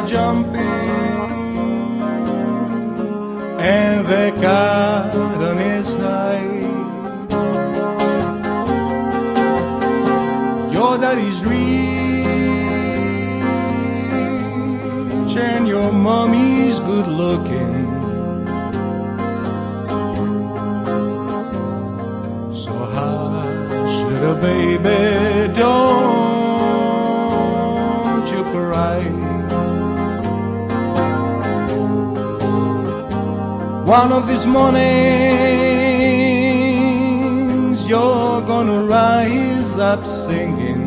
are jumping and the cotton is high. Your daddy's rich and your mommy's good looking. So hush, little baby, don't you cry. One of these mornings you're gonna rise up singing.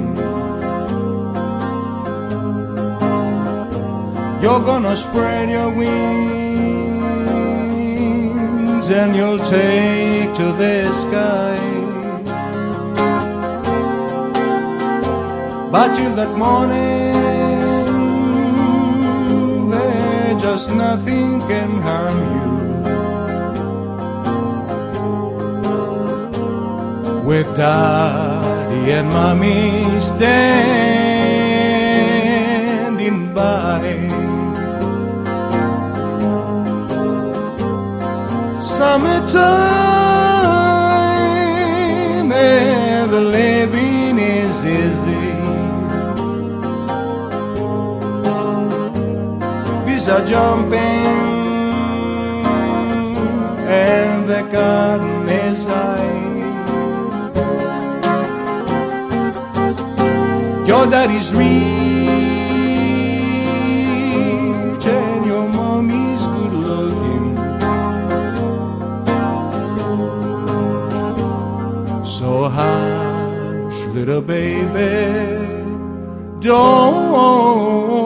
You're gonna spread your wings and you'll take to the sky. But till that morning, where just nothing can harm you, with daddy and mommy standing by. Summertime and the living is easy. Bees are jumping and the cotton is high. Your daddy's rich and your mommy's good looking. So hush, little baby, don't